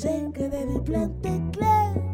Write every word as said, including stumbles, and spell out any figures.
J'ai que des plantes éclairs.